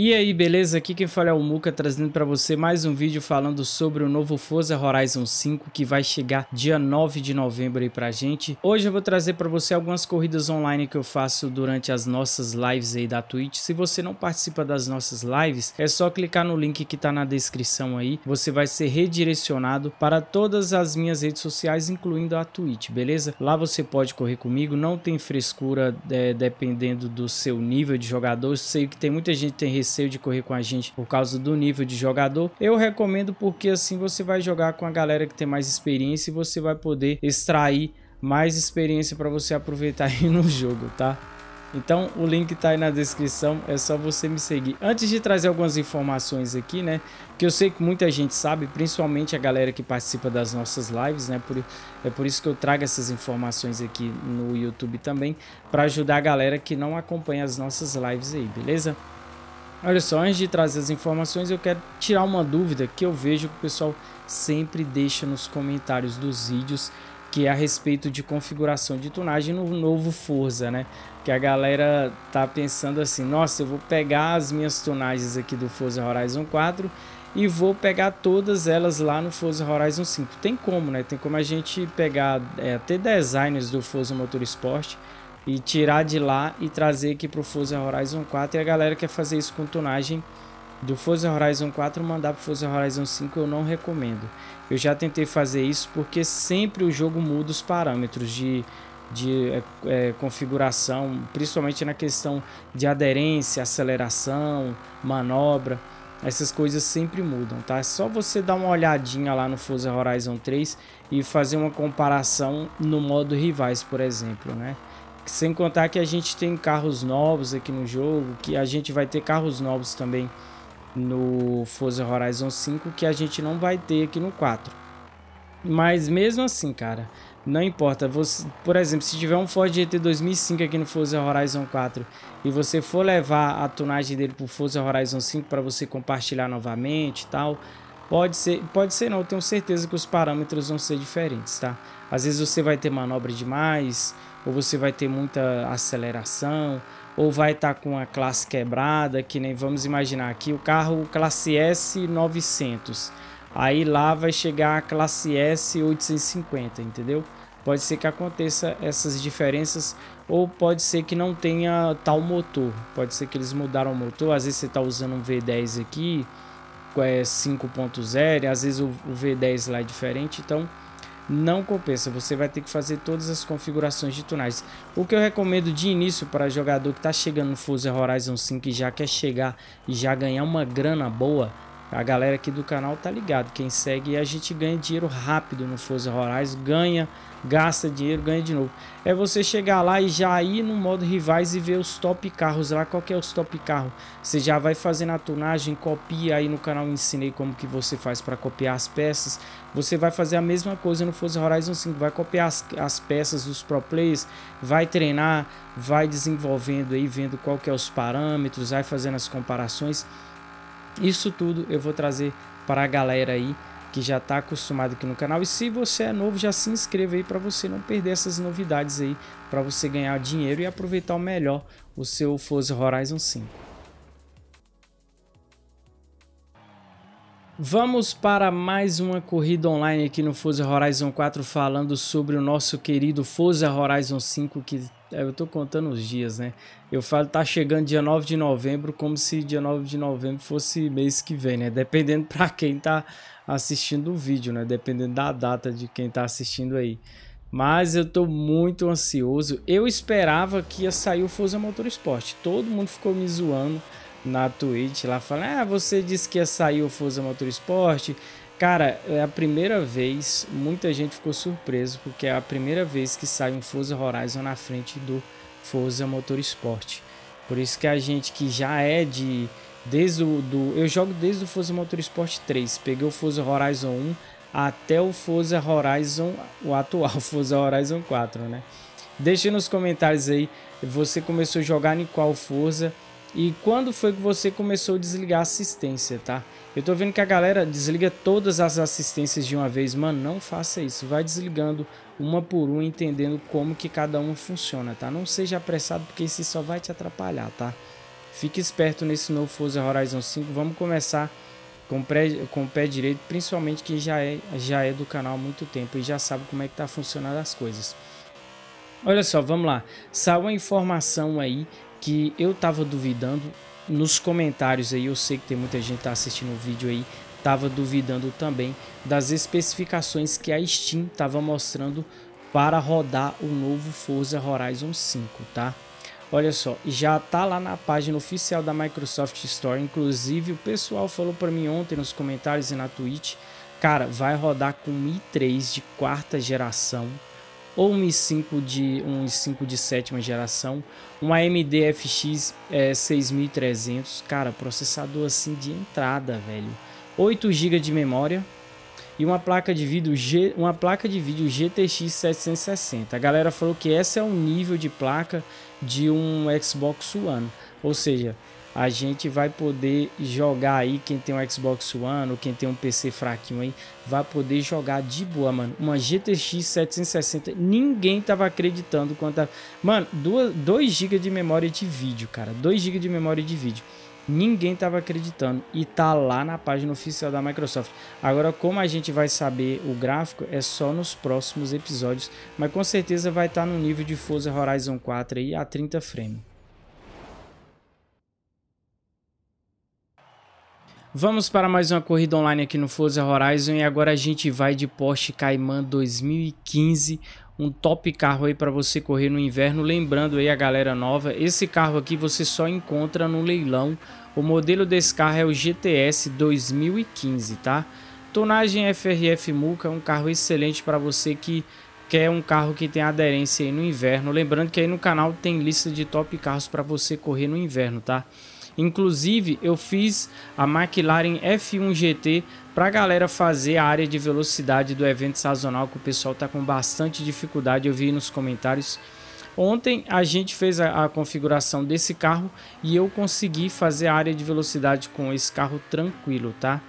E aí, beleza? Aqui quem fala é o Muka, trazendo para você mais um vídeo falando sobre o novo Forza Horizon 5, que vai chegar dia 9 de novembro aí pra gente. Hoje eu vou trazer para você algumas corridas online que eu faço durante as nossas lives aí da Twitch. Se você não participa das nossas lives, é só clicar no link que tá na descrição aí. Você vai ser redirecionado para todas as minhas redes sociais, incluindo a Twitch, beleza? Lá você pode correr comigo, não tem frescura dependendo do seu nível de jogador. Eu sei que tem muita gente que tem receio de correr com a gente por causa do nível de jogador. Eu recomendo porque assim você vai jogar com a galera que tem mais experiência e você vai poder extrair mais experiência para você aproveitar aí no jogo, tá? Então o link tá aí na descrição, é só você me seguir. Antes de trazer algumas informações aqui, né, que eu sei que muita gente sabe, principalmente a galera que participa das nossas lives, né, é por isso que eu trago essas informações aqui no YouTube também, para ajudar a galera que não acompanha as nossas lives aí, beleza? Olha só, antes de trazer as informações, eu quero tirar uma dúvida que eu vejo que o pessoal sempre deixa nos comentários dos vídeos, que é a respeito de configuração de tunagem no novo Forza, né? Que a galera tá pensando assim, nossa, eu vou pegar as minhas tunagens aqui do Forza Horizon 4 e vou pegar todas elas lá no Forza Horizon 5. Tem como, né? Tem como a gente pegar até designers do Forza Motorsport e tirar de lá e trazer aqui pro Forza Horizon 4. E a galera quer fazer isso com tunagem do Forza Horizon 4, mandar pro Forza Horizon 5, eu não recomendo. Eu já tentei fazer isso porque sempre o jogo muda os parâmetros de configuração, principalmente na questão de aderência, aceleração, manobra. Essas coisas sempre mudam, tá? É só você dar uma olhadinha lá no Forza Horizon 3 e fazer uma comparação no modo rivais, por exemplo, né? Sem contar que a gente tem carros novos aqui no jogo, que a gente vai ter carros novos também no Forza Horizon 5, que a gente não vai ter aqui no 4. Mas mesmo assim, cara, não importa. Você, por exemplo, se tiver um Ford GT 2005 aqui no Forza Horizon 4 e você for levar a tunagem dele pro Forza Horizon 5 para você compartilhar novamente e tal, pode ser não, eu tenho certeza que os parâmetros vão ser diferentes, tá? Às vezes você vai ter manobra demais, ou você vai ter muita aceleração, ou vai estar com a classe quebrada, que nem vamos imaginar aqui o carro classe S 900. Aí lá vai chegar a classe S 850, entendeu? Pode ser que aconteça essas diferenças, ou pode ser que não tenha tal motor. Pode ser que eles mudaram o motor, às vezes você está usando um V10 aqui, é 5.0, às vezes o V10 lá é diferente, então não compensa, você vai ter que fazer todas as configurações de tunagens. O que eu recomendo de início para jogador que está chegando no Forza Horizon 5 e já quer chegar e já ganhar uma grana boa, a galera aqui do canal tá ligado, quem segue a gente ganha dinheiro rápido no Forza Horizon, ganha, gasta dinheiro, ganha de novo. É você chegar lá e já ir no modo rivais e ver os top carros lá, qual que é os top carro. Você já vai fazendo a tunagem, copia aí no canal, eu ensinei como que você faz para copiar as peças. Você vai fazer a mesma coisa no Forza Horizon 5, vai copiar as peças dos pro players, vai treinar, vai desenvolvendo aí, vendo qual que é os parâmetros, vai fazendo as comparações. Isso tudo eu vou trazer para a galera aí que já está acostumado aqui no canal. E se você é novo, já se inscreva aí para você não perder essas novidades aí, para você ganhar dinheiro e aproveitar ao melhor o seu Forza Horizon 5. Vamos para mais uma corrida online aqui no Forza Horizon 4, falando sobre o nosso querido Forza Horizon 5, que eu tô contando os dias, né? Eu falo tá chegando dia 9 de novembro, como se dia 9 de novembro fosse mês que vem, né? Dependendo para quem tá assistindo o vídeo, né? Dependendo da data de quem tá assistindo aí. Mas eu tô muito ansioso. Eu esperava que ia sair o Forza Motorsport. Todo mundo ficou me zoando na Twitch lá, falando, ah, você disse que ia sair o Forza Motorsport. Cara, é a primeira vez, muita gente ficou surpreso, porque é a primeira vez que sai um Forza Horizon na frente do Forza Motorsport. Por isso que a gente que já é eu jogo desde o Forza Motorsport 3, peguei o Forza Horizon 1 até o Forza Horizon, o atual Forza Horizon 4, né? Deixa nos comentários aí, você começou a jogar em qual Forza, e quando foi que você começou a desligar a assistência, tá? Eu tô vendo que a galera desliga todas as assistências de uma vez. Mano, não faça isso. Vai desligando uma por uma, entendendo como que cada uma funciona, tá? Não seja apressado, porque isso só vai te atrapalhar, tá? Fique esperto nesse novo Forza Horizon 5. Vamos começar com o pé direito, principalmente quem já é do canal há muito tempo e já sabe como é que tá funcionando as coisas. Olha só, vamos lá. Saiu uma informação aí que eu tava duvidando nos comentários aí. Eu sei que tem muita gente que tá assistindo o vídeo aí, tava duvidando também das especificações que a Steam tava mostrando para rodar o novo Forza Horizon 5, tá? Olha só, já tá lá na página oficial da Microsoft Store. Inclusive o pessoal falou para mim ontem nos comentários e na Twitch, cara, vai rodar com um i3 de 4ª geração ou um i5 de 7ª geração, um AMD FX 6300, cara, processador assim de entrada, velho, 8 GB de memória e uma placa de vídeo GTX 760. A galera falou que esse é o nível de placa de um Xbox One, ou seja, a gente vai poder jogar aí, quem tem um Xbox One ou quem tem um PC fraquinho aí, vai poder jogar de boa, mano. Uma GTX 760, ninguém tava acreditando quanto a... Mano, 2 GB de memória de vídeo, cara, 2 GB de memória de vídeo. Ninguém tava acreditando e tá lá na página oficial da Microsoft. Agora, como a gente vai saber o gráfico, é só nos próximos episódios, mas com certeza vai estar no nível de Forza Horizon 4 aí a 30 frames. Vamos para mais uma corrida online aqui no Forza Horizon e agora a gente vai de Porsche Cayman 2015, um top carro aí para você correr no inverno. Lembrando aí a galera nova, esse carro aqui você só encontra no leilão. O modelo desse carro é o GTS 2015, tá? Tonagem FRF Muca, um carro excelente para você que quer um carro que tem aderência aí no inverno. Lembrando que aí no canal tem lista de top carros para você correr no inverno, tá? Inclusive, eu fiz a McLaren F1 GT pra galera fazer a área de velocidade do evento sazonal, que o pessoal tá com bastante dificuldade, eu vi nos comentários. Ontem a gente fez a configuração desse carro e eu consegui fazer a área de velocidade com esse carro tranquilo, tá?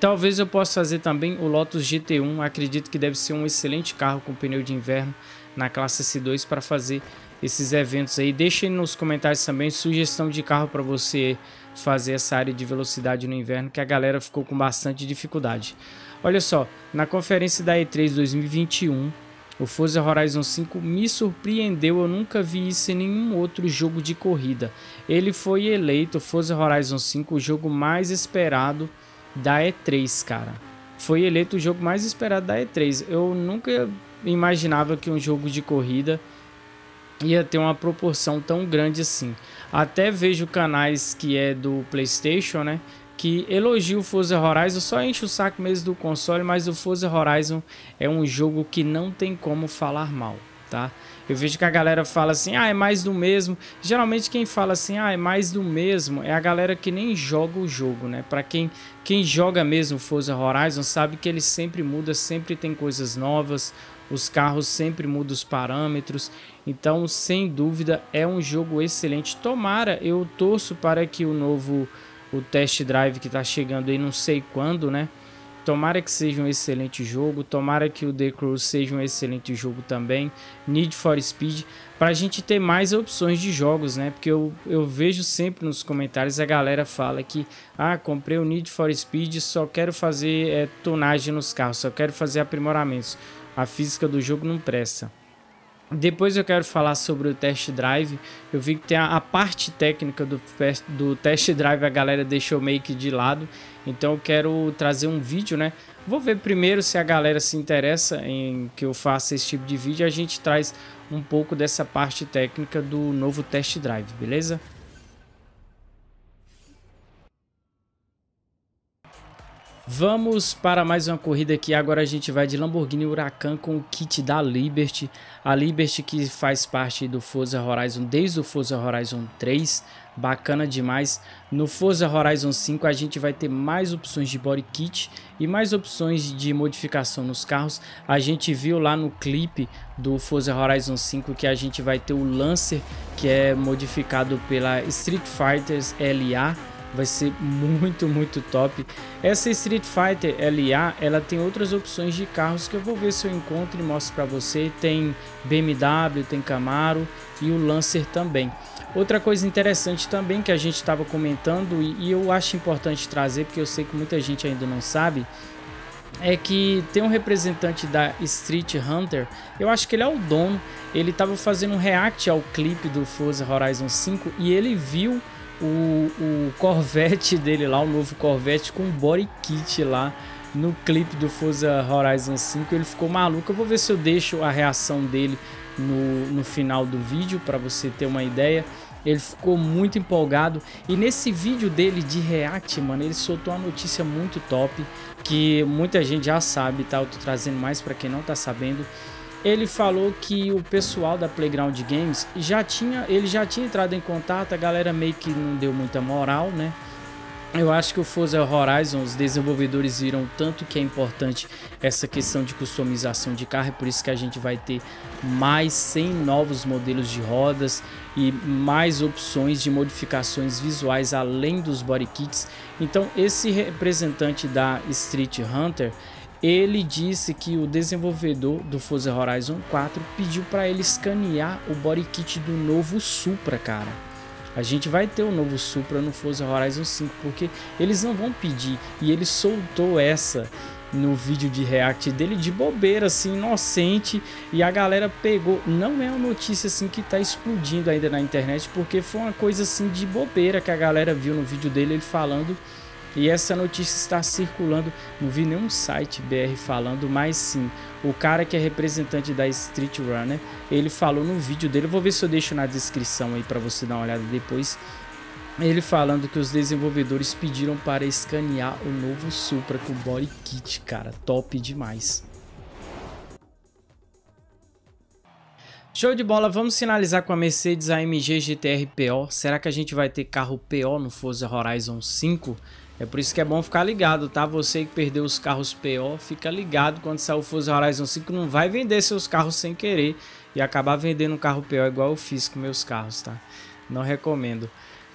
Talvez eu possa fazer também o Lotus GT1, acredito que deve ser um excelente carro com pneu de inverno na classe S2 para fazer esses eventos aí. Deixem nos comentários também sugestão de carro para você fazer essa área de velocidade no inverno, que a galera ficou com bastante dificuldade. Olha só, na conferência da E3 2021, o Forza Horizon 5 me surpreendeu, eu nunca vi isso em nenhum outro jogo de corrida. Ele foi eleito, Forza Horizon 5, o jogo mais esperado da E3, cara. Foi eleito o jogo mais esperado da E3. Eu nunca imaginava que um jogo de corrida ia ter uma proporção tão grande assim. Até vejo canais que é do PlayStation, né, que elogia o Forza Horizon, só enche o saco mesmo do console, mas o Forza Horizon é um jogo que não tem como falar mal, tá? Eu vejo que a galera fala assim, ah, é mais do mesmo. Geralmente quem fala assim, ah, é mais do mesmo, é a galera que nem joga o jogo, né? Pra quem joga mesmo Forza Horizon sabe que ele sempre muda, sempre tem coisas novas, os carros sempre mudam os parâmetros. Então, sem dúvida, é um jogo excelente. Tomara, eu torço para que o test drive que tá chegando aí, não sei quando, né? Tomara que seja um excelente jogo. Tomara que o The Crew seja um excelente jogo também. Need for Speed. Pra gente ter mais opções de jogos, né? Porque eu vejo sempre nos comentários a galera fala que, ah, comprei o Need for Speed, só quero fazer tonagem nos carros, só quero fazer aprimoramentos. A física do jogo não presta. Depois eu quero falar sobre o test drive. Eu vi que tem a parte técnica do test drive, a galera deixou meio que de lado. Então eu quero trazer um vídeo, né? Vou ver primeiro se a galera se interessa em que eu faça esse tipo de vídeo. A gente traz um pouco dessa parte técnica do novo test drive, beleza? Vamos para mais uma corrida aqui, agora a gente vai de Lamborghini Huracán com o kit da Liberty. A Liberty que faz parte do Forza Horizon, desde o Forza Horizon 3, bacana demais. No Forza Horizon 5 a gente vai ter mais opções de body kit e mais opções de modificação nos carros. A gente viu lá no clipe do Forza Horizon 5 que a gente vai ter o Lancer, que é modificado pela Street Fighters LA. Vai ser muito top. Essa Street Fighter LA, ela tem outras opções de carros que eu vou ver se eu encontro e mostro para você. Tem BMW, tem Camaro e o Lancer também. Outra coisa interessante também que a gente estava comentando e eu acho importante trazer, porque eu sei que muita gente ainda não sabe, é que tem um representante da StreetHunter, eu acho que ele é o dono, ele estava fazendo um react ao clipe do Forza Horizon 5 e ele viu o Corvette dele lá, o novo Corvette com body kit lá no clipe do Forza Horizon 5, ele ficou maluco. Eu vou ver se eu deixo a reação dele no final do vídeo para você ter uma ideia. Ele ficou muito empolgado e nesse vídeo dele de react, mano, ele soltou uma notícia muito top que muita gente já sabe, tá? Eu tô trazendo mais para quem não tá sabendo. Ele falou que o pessoal da Playground Games já tinha entrado em contato, a galera meio que não deu muita moral, né? Eu acho que o Forza Horizon, os desenvolvedores viram tanto que é importante essa questão de customização de carro, é por isso que a gente vai ter mais 100 novos modelos de rodas e mais opções de modificações visuais além dos body kits. Então esse representante da StreetHunter, ele disse que o desenvolvedor do Forza Horizon 4 pediu para ele escanear o body kit do novo Supra, cara. A gente vai ter o novo Supra no Forza Horizon 5, porque eles não vão pedir. E ele soltou essa no vídeo de react dele de bobeira, assim, inocente. E a galera pegou. Não é uma notícia assim que tá explodindo ainda na internet, porque foi uma coisa assim de bobeira que a galera viu no vídeo dele, ele falando. E essa notícia está circulando, não vi nenhum site BR falando, mas sim, o cara que é representante da Street Runner, ele falou no vídeo dele, eu vou ver se eu deixo na descrição aí para você dar uma olhada depois, ele falando que os desenvolvedores pediram para escanear o novo Supra com body kit, cara, top demais. Show de bola, vamos finalizar com a Mercedes AMG GTR PO, será que a gente vai ter carro PO no Forza Horizon 5? É por isso que é bom ficar ligado, tá? Você que perdeu os carros PO, fica ligado. Quando sair o Forza Horizon 5, não vai vender seus carros sem querer e acabar vendendo um carro PO igual eu fiz com meus carros, tá? Não recomendo.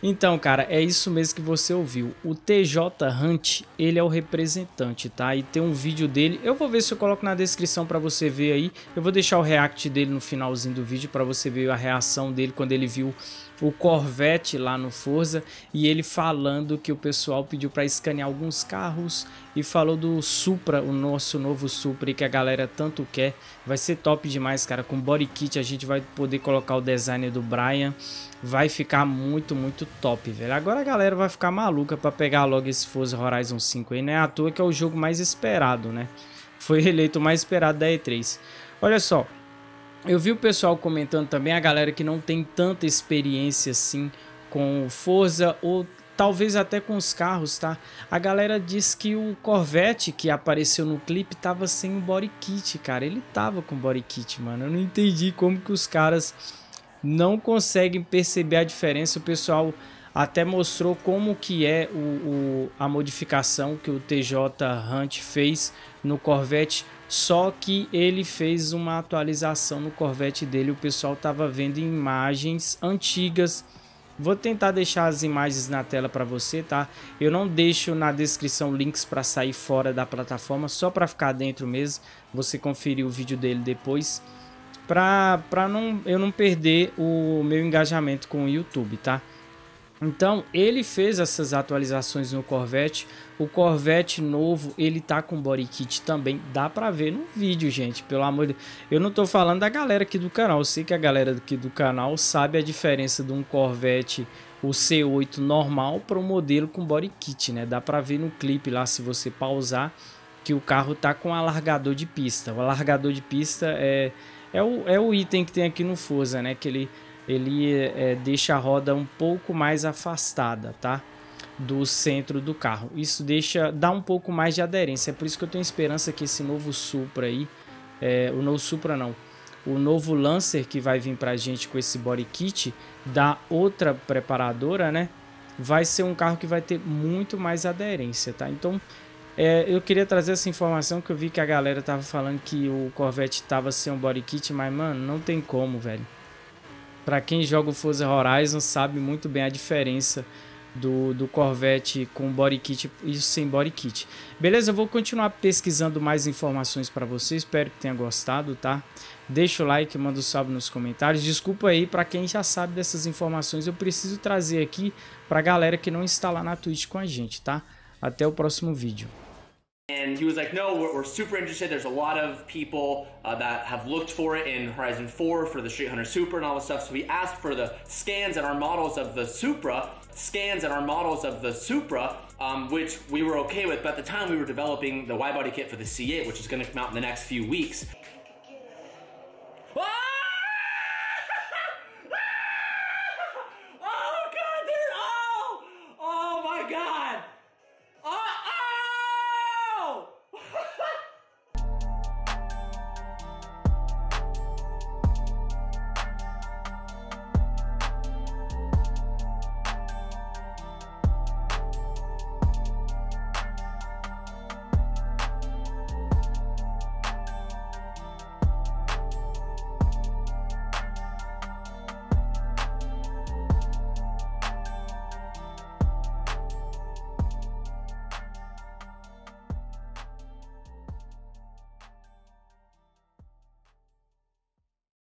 Então, cara, é isso mesmo que você ouviu. O TJ Hunt, ele é o representante, tá? E tem um vídeo dele. Eu vou ver se eu coloco na descrição pra você ver aí. Eu vou deixar o react dele no finalzinho do vídeo pra você ver a reação dele quando ele viu o Corvette lá no Forza. E ele falando que o pessoal pediu pra escanear alguns carros. E falou do Supra, o nosso novo Supra que a galera tanto quer. Vai ser top demais, cara. Com body kit a gente vai poder colocar o design do Brian. Vai ficar muito, muito top, velho. Agora a galera vai ficar maluca pra pegar logo esse Forza Horizon 5 aí, né? À toa que é o jogo mais esperado, né? Foi eleito o mais esperado da E3. Olha só, eu vi o pessoal comentando também, a galera que não tem tanta experiência assim com o Forza ou talvez até com os carros, tá? A galera diz que o Corvette que apareceu no clipe tava sem o body kit, cara. Ele tava com body kit, mano. Eu não entendi como que os caras não conseguem perceber a diferença. O pessoal até mostrou como que é a modificação que o TJ Hunt fez no Corvette. Só que ele fez uma atualização no Corvette dele. O pessoal tava vendo imagens antigas. Vou tentar deixar as imagens na tela para você, tá? Eu não deixo na descrição links para sair fora da plataforma, só para ficar dentro mesmo. Você conferir o vídeo dele depois, pra eu não perder o meu engajamento com o YouTube, tá? Então, ele fez essas atualizações no Corvette. O Corvette novo, ele tá com body kit também. Dá pra ver no vídeo, gente. Pelo amor de Deus. Eu não tô falando da galera aqui do canal. Eu sei que a galera aqui do canal sabe a diferença de um Corvette, o C8 normal, para o modelo com body kit, né? Dá pra ver no clipe lá, se você pausar, que o carro tá com alargador de pista. O alargador de pista é o item que tem aqui no Forza, né? Que ele deixa a roda um pouco mais afastada, tá? Do centro do carro. Isso dá um pouco mais de aderência. É por isso que eu tenho esperança que esse novo Supra aí, o novo Lancer que vai vir pra gente com esse body kit da outra preparadora, né? Vai ser um carro que vai ter muito mais aderência, tá? Então, eu queria trazer essa informação que eu vi que a galera tava falando que o Corvette tava sem um body kit, mas, mano, não tem como, velho. Para quem joga o Forza Horizon sabe muito bem a diferença do Corvette com body kit e sem body kit. Beleza, eu vou continuar pesquisando mais informações para vocês, espero que tenha gostado, tá? Deixa o like, manda um salve nos comentários. Desculpa aí para quem já sabe dessas informações, eu preciso trazer aqui para a galera que não está lá na Twitch com a gente, tá? Até o próximo vídeo. And he was like, no, we're super interested. There's a lot of people that have looked for it in Horizon 4 for the StreetHunter Supra and all this stuff. So we asked for the scans and our models of the Supra, which we were okay with. But at the time, we were developing the wide body kit for the C8, which is going to come out in the next few weeks.